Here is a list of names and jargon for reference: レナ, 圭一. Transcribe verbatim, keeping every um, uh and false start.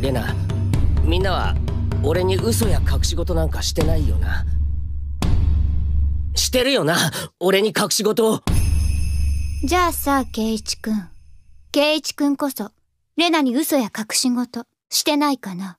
レナ、みんなは俺に嘘や隠し事なんかしてないよな。してるよな、俺に隠し事を。じゃあさ、圭一くん。圭一くんこそ、レナに嘘や隠し事してないかな。